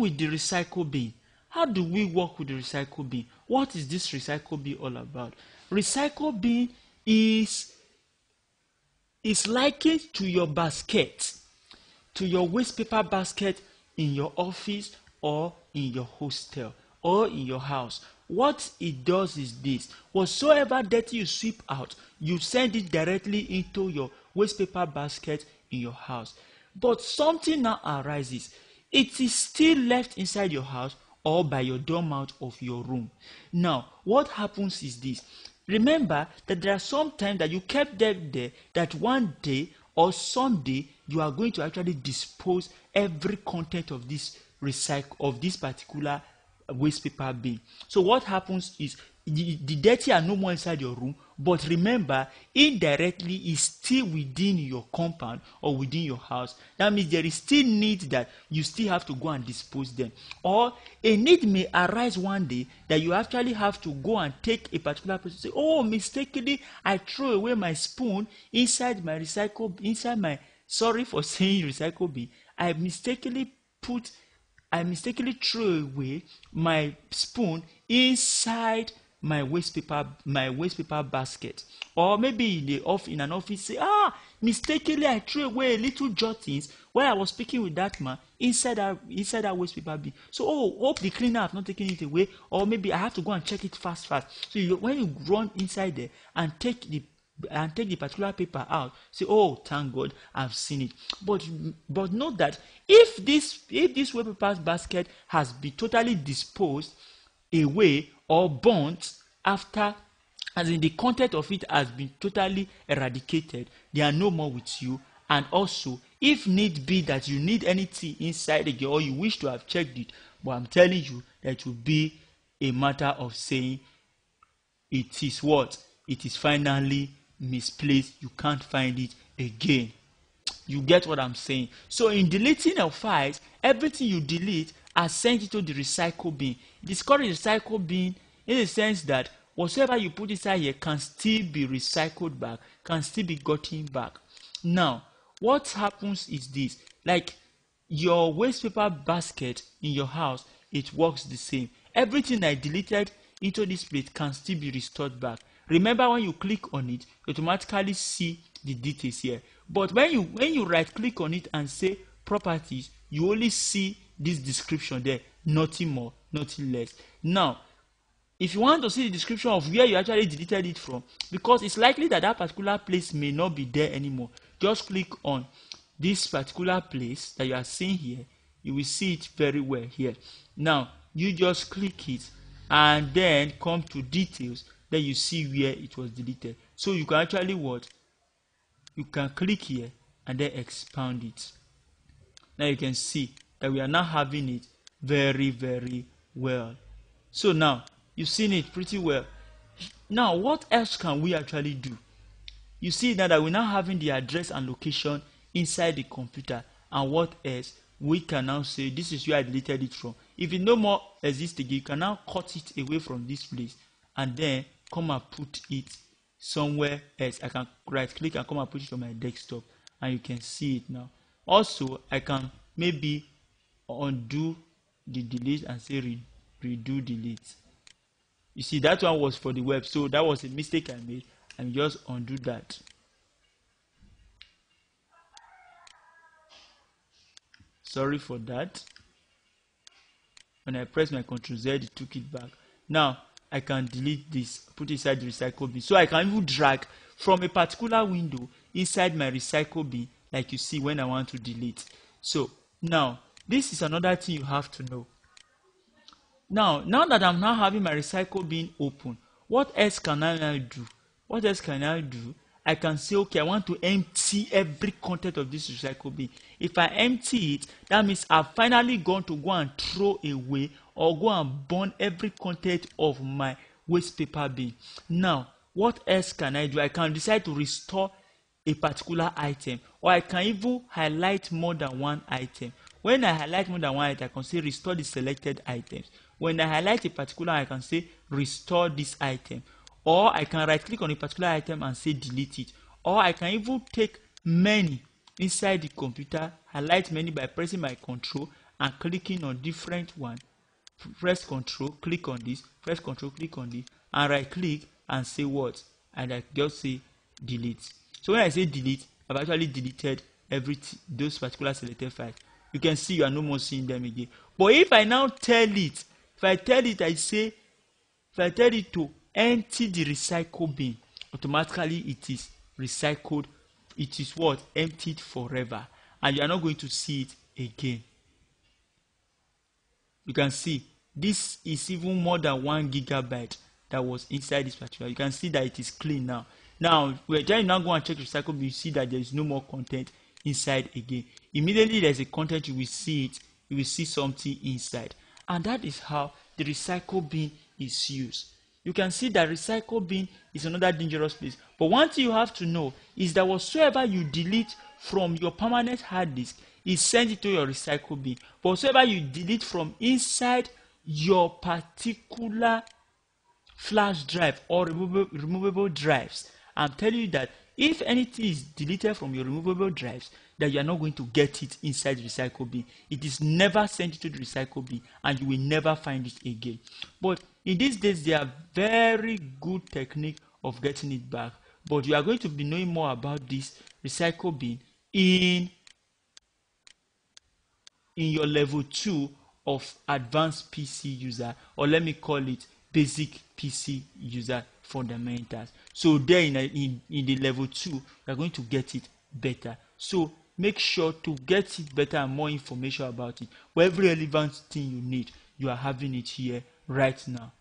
with the recycle bin. How do we work with the recycle bin? What is this recycle bin all about? Recycle bin is likened to your basket, to your waste paper basket in your office or in your hostel or in your house. What it does is this: whatsoever that you sweep out, you send it directly into your waste paper basket in your house. But something now arises. It is still left inside your house or by your doormat of your room. Now, what happens is this. Remember that there are some times that you kept them there, that one day or someday you are going to actually dispose every content of this recycle, of this particular waste paper bin. So what happens is the dirty are no more inside your room, but remember, indirectly is still within your compound or within your house. That means there is still need that you still have to go and dispose them. Or a need may arise one day that you actually have to go and take a particular person, say, oh, mistakenly I threw away my spoon inside my recycle, inside my, sorry for saying recycle bin, I mistakenly threw away my spoon inside my waste paper basket. Or maybe in an office, say, mistakenly I threw away a little jottings while I was speaking with that man inside that waste paper bin. So, hope the cleaner have not taken it away, or maybe I have to go and check it fast. So when you run inside there and take the particular paper out, say, oh, thank God, I've seen it. But note that if this waste paper basket has been totally disposed away or burnt after, as in the content of it has been totally eradicated, they are no more with you. And also, if need be that you need anything inside again, or you wish to have checked it, but I'm telling you that will be a matter of saying it is what? It is finally misplaced. You can't find it again. You get what I'm saying? So in deleting your files, everything you delete are sent into the recycle bin. It is called a recycle bin in the sense that whatever you put inside here can still be recycled back, can still be gotten back. Now, what happens is this: like your waste paper basket in your house, it works the same. Everything I deleted into this plate can still be restored back. Remember, when you click on it, you automatically see the details here. But when you right click on it and say properties, you only see this description there, nothing more, nothing less. Now, if you want to see the description of where you actually deleted it from, because it's likely that that particular place may not be there anymore, just click on this particular place that you are seeing here. You will see it very well here. Now, you just click it and then come to details. Then you see where it was deleted. So you can actually what? You can click here and then expand it. Now you can see that we are now having it very, very well. So now you've seen it pretty well. Now what else can we actually do? You see that we're now having the address and location inside the computer. And what else? We can now say this is where I deleted it from. If it no more exists again, you can now cut it away from this place and then come and put it somewhere else. I can right click and come and put it on my desktop, and you can see it now. Also, I can maybe undo the delete and say redo delete. You see, that one was for the web, so that was a mistake I made, and just undo that. Sorry for that. When I pressed my Ctrl Z, it took it back. Now I can delete this, put it inside the recycle bin. So I can even drag from a particular window inside my recycle bin, like you see when I want to delete. So now, this is another thing you have to know. Now that I'm now having my recycle bin open, what else can I now do? What else can I do? I can say, okay, I want to empty every content of this recycle bin. If I empty it, that means I've finally gone to go and throw away or go and burn every content of my waste paper bin. Now, what else can I do? I can decide to restore a particular item, or I can even highlight more than one item. When I highlight more than one item, I can say restore the selected items. When I highlight a particular, I can say restore this item. Or I can right click on a particular item and say delete it. Or I can even take many inside the computer, highlight many by pressing my Control and clicking on different one. Press Control, click on this, press Control, click on this, and right click and say what? And I just say delete. So when I say delete, I've actually deleted those particular selected files. You can see you are no more seeing them again. But if I now tell it, if I tell it to empty the recycle bin, automatically it is recycled. It is what? Emptied forever. And you are not going to see it again. You can see this is even more than 1 gigabyte that was inside this particular. You can see that it is clean now. Now we're trying now go and check recycle bin, you see that there is no more content inside again. Immediately there's a content, you will see it, you will see something inside. And that is how the recycle bin is used. You can see that recycle bin is another dangerous place. But one thing you have to know is that whatsoever you delete from your permanent hard disk is sent it to your recycle bin. But whatsoever you delete from inside your particular flash drive or removable drives, I'm telling you that if anything is deleted from your removable drives, that you are not going to get it inside the recycle bin. It is never sent to the recycle bin and you will never find it again. But in these days, there are very good technique of getting it back. But you are going to be knowing more about this recycle bin in your level 2 of advanced PC user, or let me call it basic PC user fundamentals. So there in the level 2, you are going to get it better. So make sure to get it better and more information about it. For every relevant thing you need, you are having it here right now.